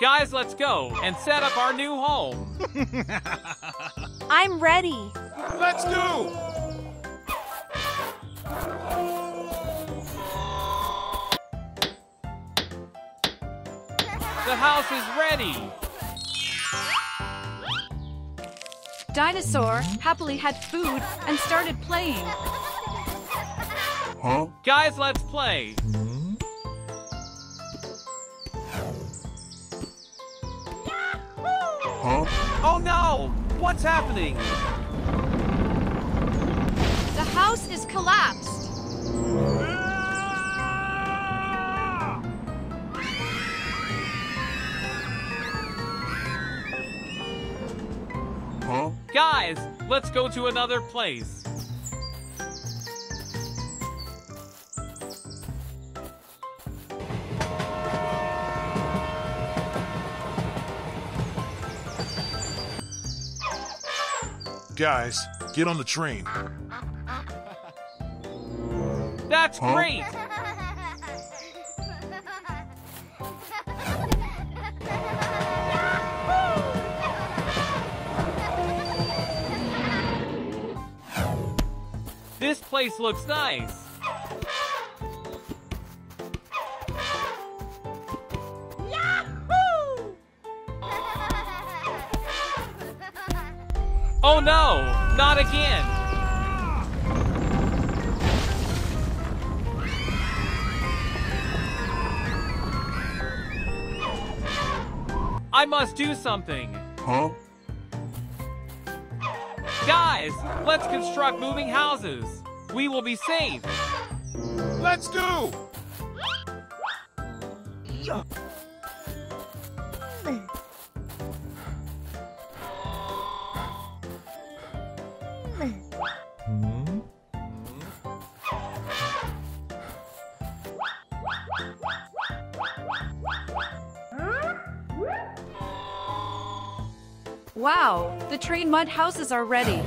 Guys, let's go and set up our new home. I'm ready. Let's go. The house is ready. Dinosaur happily had food and started playing. Huh? Guys, let's play. Huh? Oh no! What's happening? The house is collapsed. Ah! Huh? Guys, let's go to another place. Guys, get on the train. That's great! This place looks nice. Oh no, not again! I must do something! Huh? Guys, let's construct moving houses! We will be safe! Let's go! Wow, the train mud houses are ready.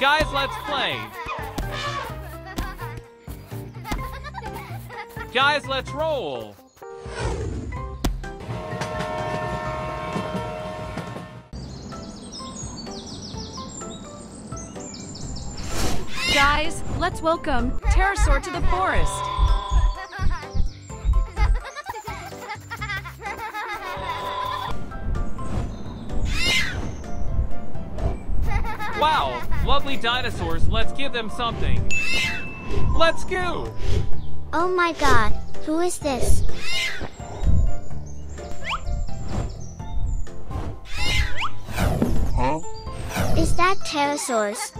Guys, let's play. Guys, let's roll. Guys, let's welcome Pterosaur to the forest. Wow, lovely dinosaurs, let's give them something. Let's go! Oh my god, who is this? Huh? Is that pterosaurs?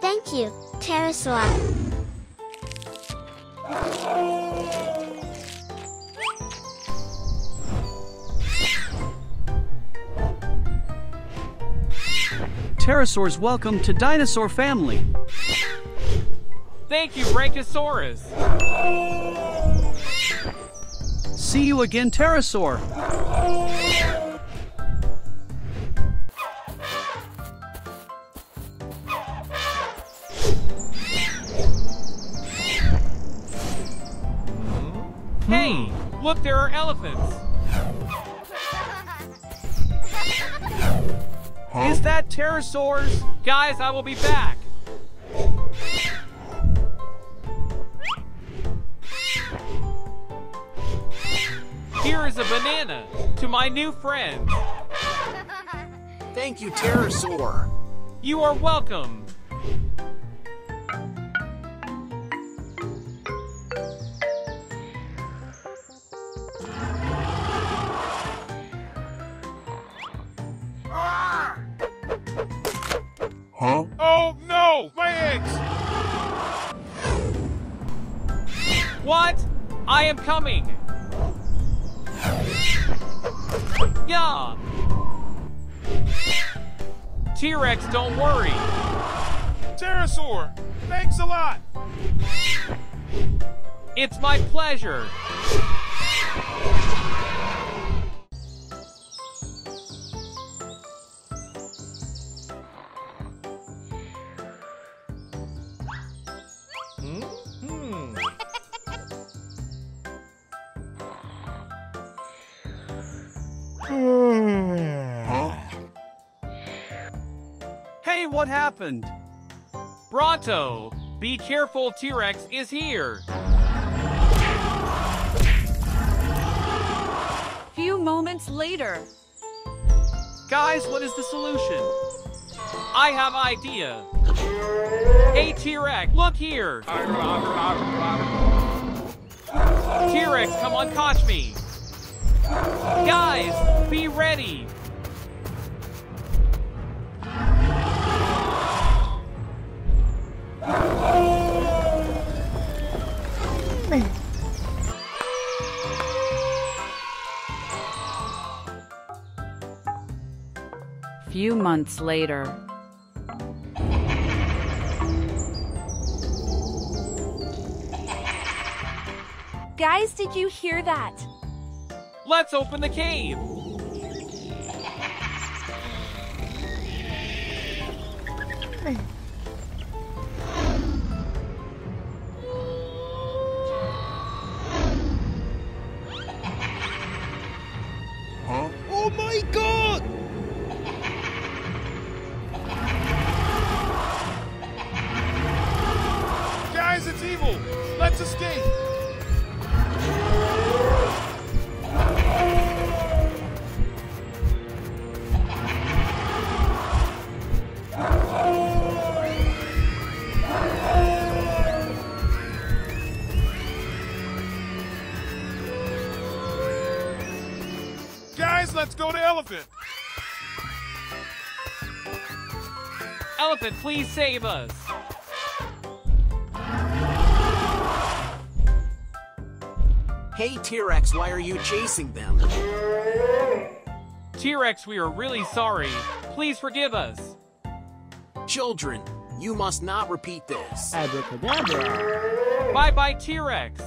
Thank you, pterosaur. Pterosaurs, welcome to dinosaur family. Thank you, Brachiosaurus. See you again, pterosaur. Hey, look, there are elephants. Huh? Is that pterosaurs? Guys, I will be back. Here is a banana to my new friend. Thank you, pterosaur. You are welcome. Huh? Oh no! My eggs! What? I am coming! Yeah! T-Rex, don't worry! Pterosaur, thanks a lot! It's my pleasure! Hey, what happened? Bronto, be careful, T-Rex is here. Few moments later. Guys, what is the solution? I have an idea. Hey, T-Rex, look here. T-Rex, come on, catch me. Guys, be ready. Few months later. Guys, did you hear that? Let's open the cave. Oh my God! Guys, it's evil! Let's escape! Guys, let's go to Elephant! Elephant, please save us! Hey T-Rex, why are you chasing them? T-Rex, we are really sorry. Please forgive us. Children, you must not repeat this. Abracadabra. Bye-bye, T-Rex.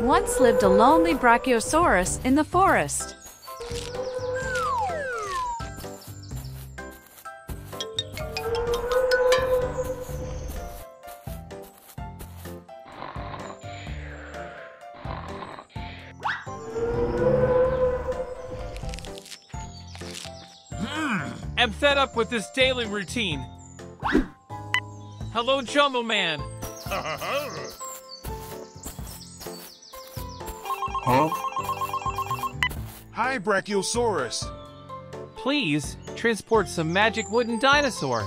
Once lived a lonely brachiosaurus in the forest. I'm fed up with this daily routine. Hello, Jumbo Man. Huh? Hi, Brachiosaurus. Please transport some magic wooden dinosaur.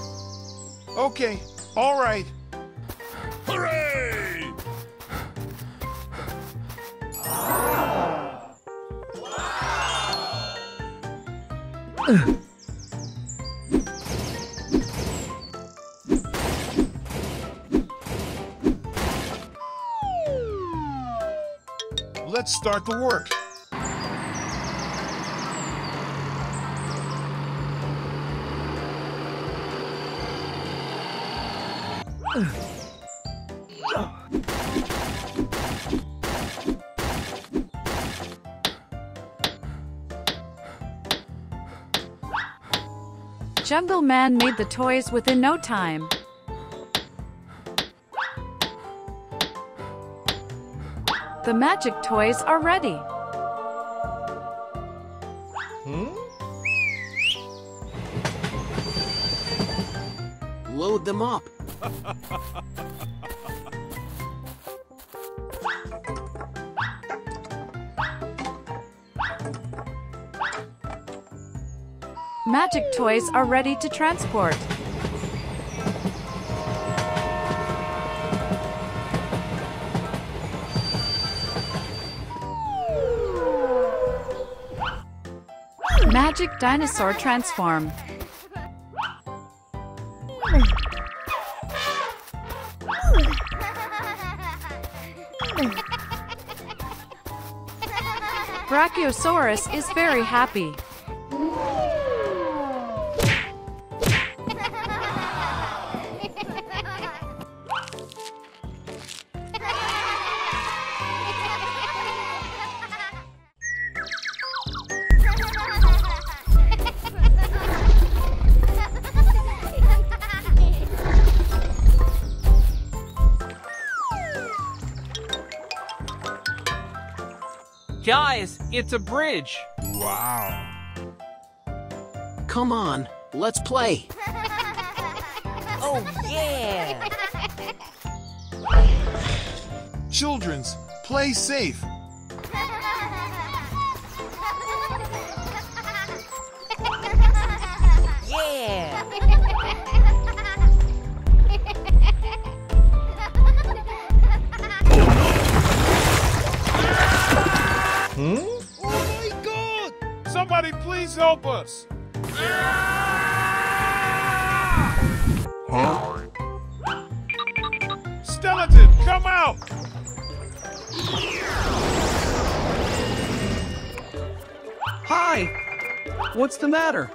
Okay, all right. Hooray! Wow. Let's start the work. Jungle Man made the toys within no time. The magic toys are ready. Load them up. Magic toys are ready to transport. Magic dinosaur transform. Brachiosaurus is very happy. Guys, it's a bridge. Wow. Come on, let's play. Oh, yeah. Children's, play safe. Yeah. Hmm? Oh my God! Somebody please help us! Huh? Skeleton, come out! Hi! What's the matter?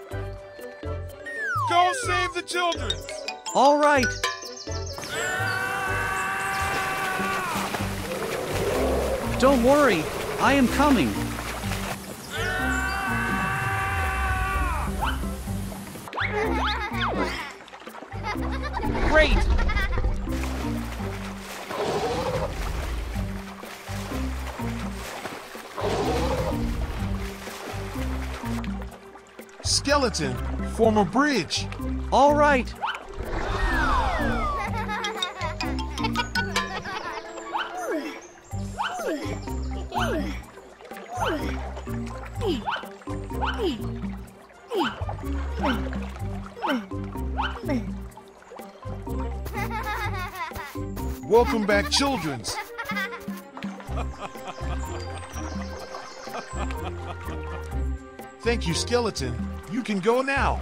Go save the children! All right! Don't worry, I am coming! Great! Skeleton, form a bridge. All right. Welcome back, children's. Thank you, Skeleton. You can go now.